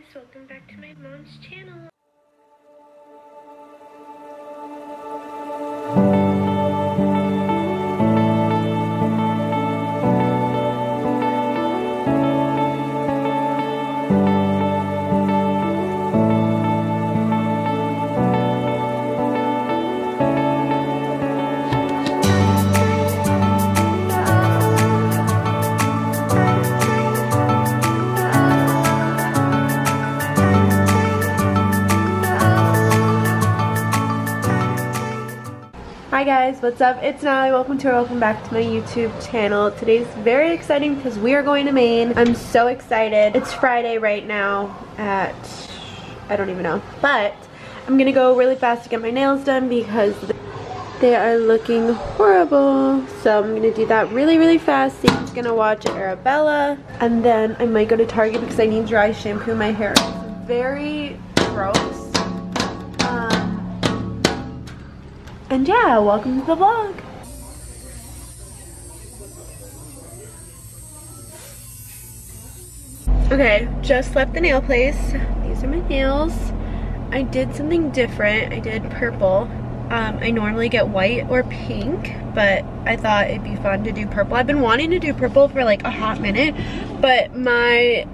guys, welcome back to my mom's channel. Hi guys, what's up? It's Nali. Welcome back to my YouTube channel. Today's very exciting because we are going to Maine. I'm so excited. It's Friday right now at, I don't even know. But I'm gonna go really fast to get my nails done because they are looking horrible. So I'm gonna do that really, really fast. Sam's gonna watch Arabella. And then I might go to Target because I need dry shampoo. My hair is very gross. And yeah, welcome to the vlog. Okay, just left the nail place. These are my nails. I did something different. I did purple. I normally get white or pink, but I thought it'd be fun to do purple. I've been wanting to do purple for like a hot minute, but my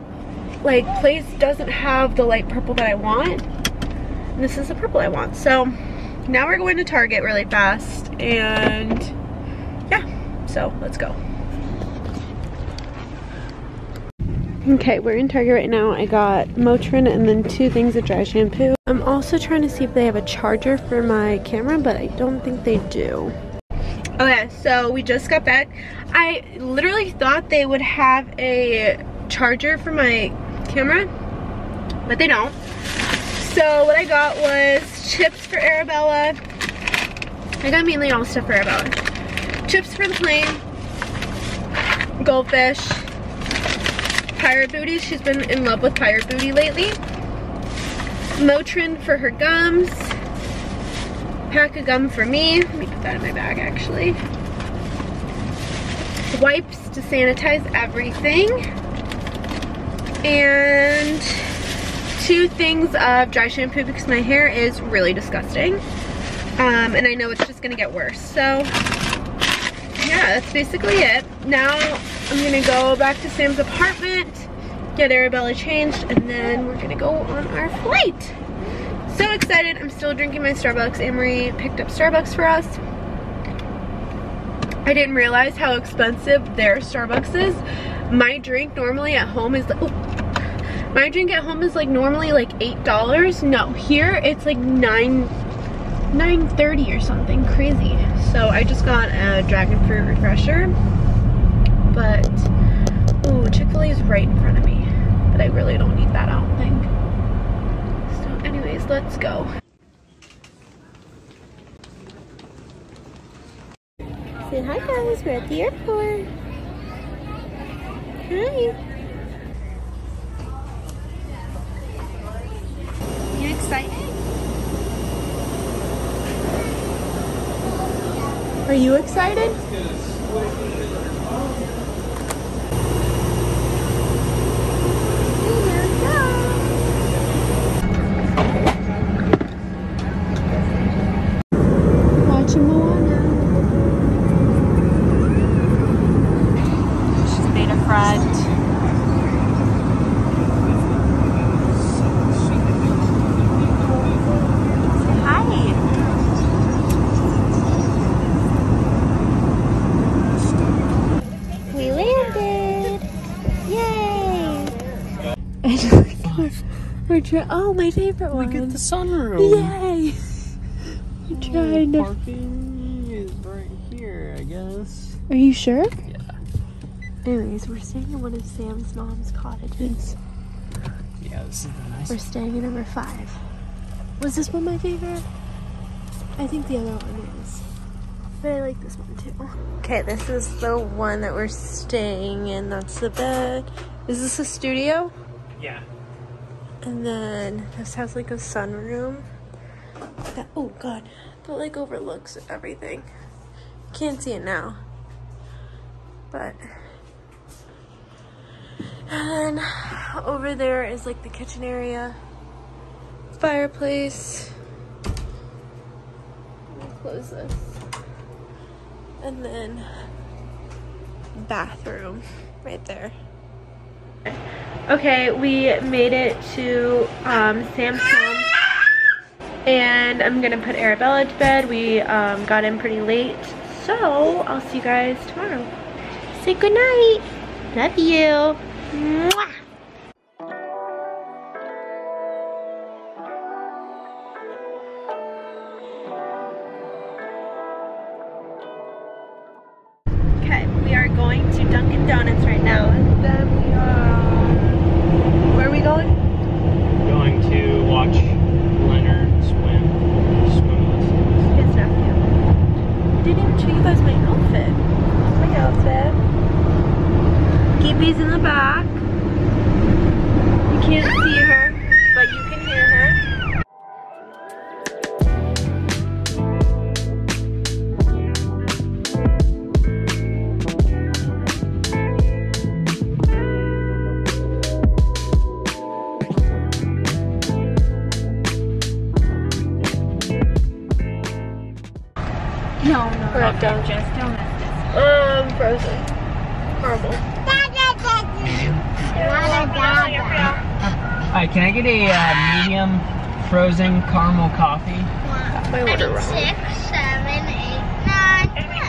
like place doesn't have the light purple that I want. And this is the purple I want, so. Now we're going to Target really fast, and yeah, so let's go. Okay, we're in Target right now. I got Motrin and then two things of dry shampoo. I'm also trying to see if they have a charger for my camera, but I don't think they do. Okay, so we just got back. I literally thought they would have a charger for my camera, but they don't. So what I got was chips for Arabella. I got mainly all stuff for Arabella. Chips for the plane, Goldfish, Pirate Booty. She's been in love with Pirate Booty lately. Motrin for her gums. Pack of gum for me. Let me put that in my bag actually. Wipes to sanitize everything. And two things of dry shampoo because my hair is really disgusting, and I know it's just gonna get worse. So yeah, that's basically it. Now I'm gonna go back to Sam's apartment, get Arabella changed, and then we're gonna go on our flight. So excited. I'm still drinking my Starbucks. Amory picked up Starbucks for us. I didn't realize how expensive their Starbucks is. My drink normally at home is like, my drink at home is like normally like $8. No, here it's like $9.30 or something crazy. So I just got a dragon fruit refresher. But ooh, Chick-fil-A is right in front of me. But I really don't need that, I don't think. So anyways, let's go. Say hi guys, we're at the airport. Hi. Are you excited? Oh, my favorite one. Look at the sunroom. Yay! I'm trying to. Parking is right here, I guess. Are you sure? Yeah. Anyways, we're staying in one of Sam's mom's cottages. Yeah, this is nice. We're staying at number 5. Was this one my favorite? I think the other one is. But I like this one too. Okay, this is the one that we're staying in. That's the bed. Is this a studio? Yeah. And then this has like a sunroom that, oh god, that like overlooks everything. Can't see it now, but And then over there is like the kitchen area, fireplace. I'm gonna close this. And then bathroom right there. Okay, we made it to Sam's home, and I'm gonna put Arabella to bed. We got in pretty late, so I'll see you guys tomorrow. Say goodnight. Love you. Mwah. Okay, we are going to Dunkin' Donuts right now, and then we are. Where are we going? We're going to watch Leonard swim with his nephew. I didn't even show you guys my outfit. That's my outfit. Gibby's in the back. You can't see her, but you can hear her. No, not dangerous. Don't mess this. Frozen. Horrible. Alright, can I get a medium frozen caramel coffee? I need 6, 7, 8,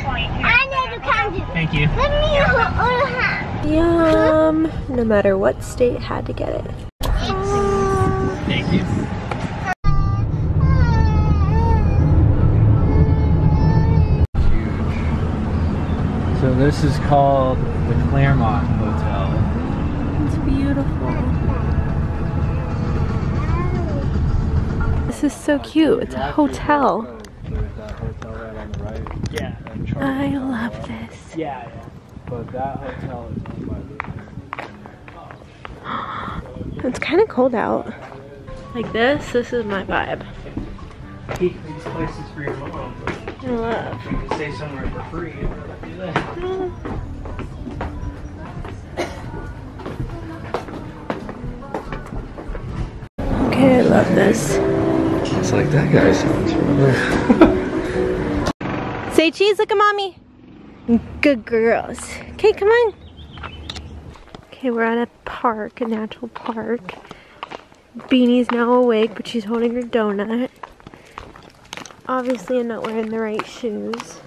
9, 10. I need to count it. Thank you. Yum. No matter what state, had to get it. Thank you. So this is called the Claremont Hotel. It's beautiful. This is so cute. It's a hotel. Yeah. I love this. Yeah. But that hotel is. It's kind of cold out. Like this. This is my vibe. These places for your mom. I love. You can stay somewhere for free. Okay, I love this. It's like that guy sounds familiar. Say cheese, look at mommy. Good girls. Okay, come on. Okay, we're at a park, a natural park. Beanie's now awake, but she's holding her donut. Obviously, I'm not wearing the right shoes.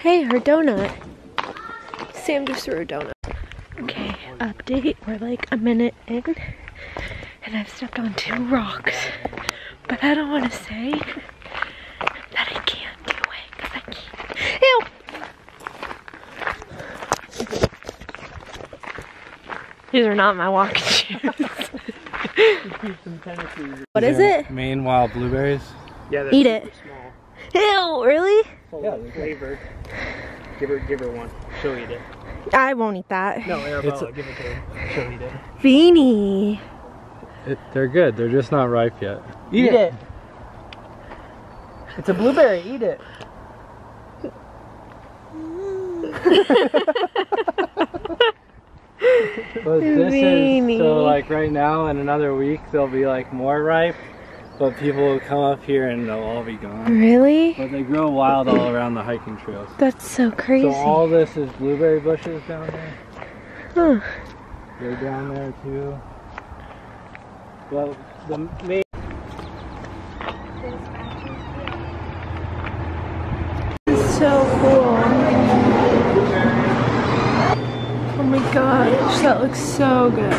Hey, her donut. Sam just threw a donut. Okay, update. We're like a minute in, and I've stepped on 2 rocks. But I don't want to say that I can't do it, because I can't. Ew! These are not my walking shoes. What is it? Maine wild blueberries. Yeah, eat it. Small. Ew, really? Yeah, flavored. Give her one. She'll eat it. I won't eat that. No, Arabella, give it to her. She'll eat it. Beanie. They're good. They're just not ripe yet. Eat it. It's a blueberry. Eat it. But this is, so like right now in another week they'll be like more ripe. But people will come up here and they'll all be gone. Really? But they grow wild all around the hiking trails. That's so crazy. So all this is blueberry bushes down there. Huh. They're down there too. Well, the main... This is so cool. Oh my gosh, that looks so good.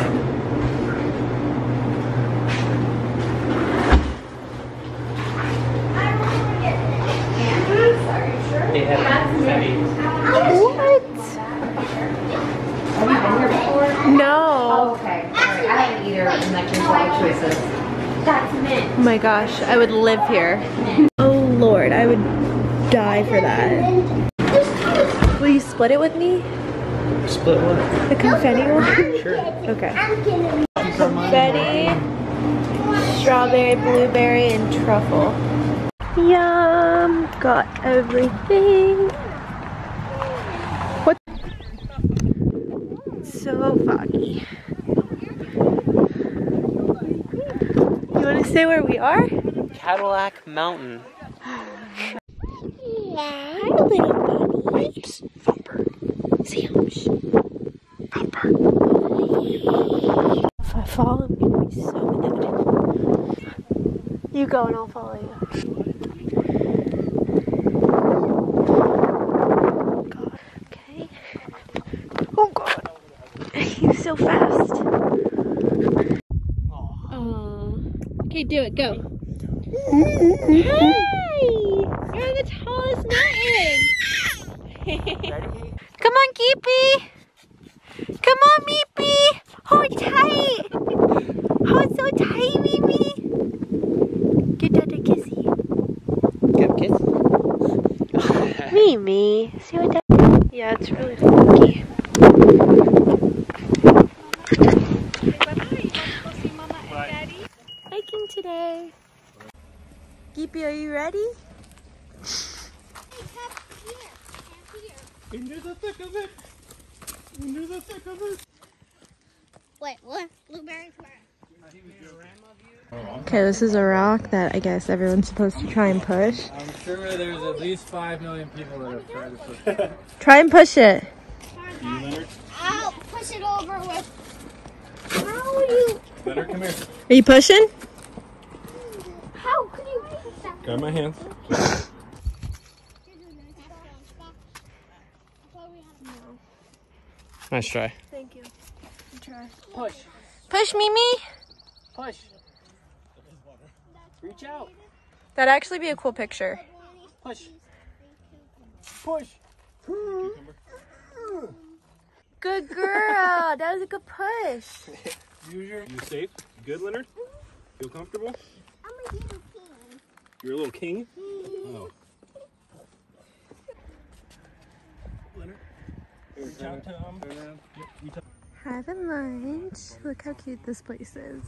They have confetti. What? Have you been here before? No. Oh, okay. I like either of them. Like your solid choices. That's mint. Oh my gosh, I would live here. Oh Lord, I would die for that. Will you split it with me? Split what? The confetti one? Sure. Okay. Confetti, strawberry, blueberry, and truffle. Yum! Got everything. What? So foggy. say where we are? Cadillac Mountain. Hi, little buddy. Thumper. Thumper. If I fall, I'm gonna be so inhibited. You go and I'll follow you. So fast. Okay, do it. Go. Hey! You're the tallest mountain. Come on, Keepy. Come on, Meepy. Hold tight. Hold so tight, Mimi. Give Dad a kissy. Give a kiss. Mimi. See what that? Yeah, it's really funky. Today. Gippy, are you ready? It's up here. Into the thick of it. Into the thick of it. Wait, what? Blueberry flower. Okay, this is a rock that I guess everyone's supposed to try and push. I'm sure there's at least 5 million people that have tried to push it. Try and push it. You, Leonard? I'll push it over with. How are you? Leonard, come here. Are you pushing? Got my hands. Nice try. Thank you. Good try. Push. Push, Mimi. Push. Reach out. That'd actually be a cool picture. Push. Push. Good girl. That was a good push. You safe? Good, Leonard? Feel comfortable? I'm a little king. You're a little king? Oh. Leonard? Having lunch. Look how cute this place is.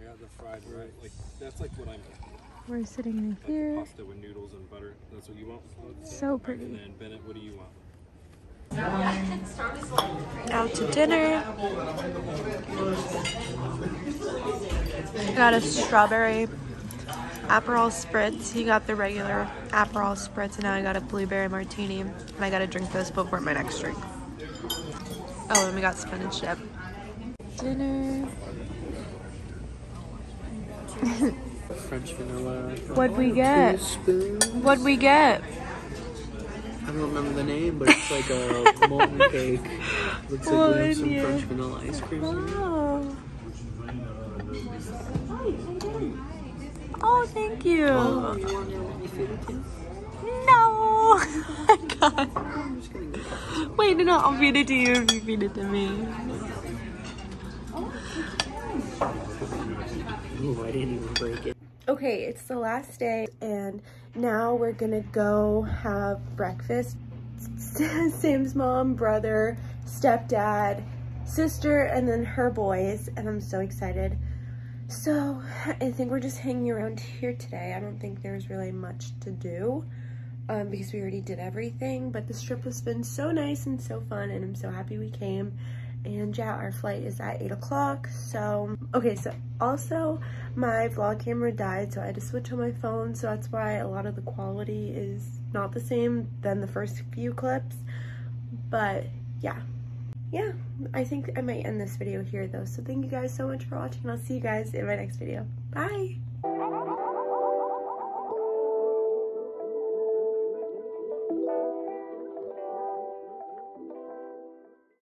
I got the fried right. Like, that's like what I'm getting. We're sitting right here. Pasta with noodles and butter. That's what you want? So pretty. And then, Bennett, what do you want? Out to dinner. Got a strawberry Aperol spritz. He got the regular Aperol spritz, and now I got a blueberry martini. And I gotta drink this before my next drink. Oh, and we got spinach dip. Dinner. French vanilla. What'd we get? What'd we get? I don't remember the name, but it's like a molten cake. Looks like we have some French vanilla ice cream. Oh, oh thank you. Oh, you want any food with you? No! I can't. Wait, no, I'll feed it to you if you feed it to me. Oh, I didn't even break it. Okay, it's the last day, and now we're gonna go have breakfast. Sam's mom, brother, stepdad, sister, and then her boys, and I'm so excited. So, I think we're just hanging around here today. I don't think there's really much to do, because we already did everything, but this trip has been so nice and so fun, and I'm so happy we came. And yeah, our flight is at 8 o'clock. So okay, so also my vlog camera died, so I had to switch on my phone, so that's why a lot of the quality is not the same than the first few clips. But yeah, I think I might end this video here though. So thank you guys so much for watching. I'll see you guys in my next video. Bye.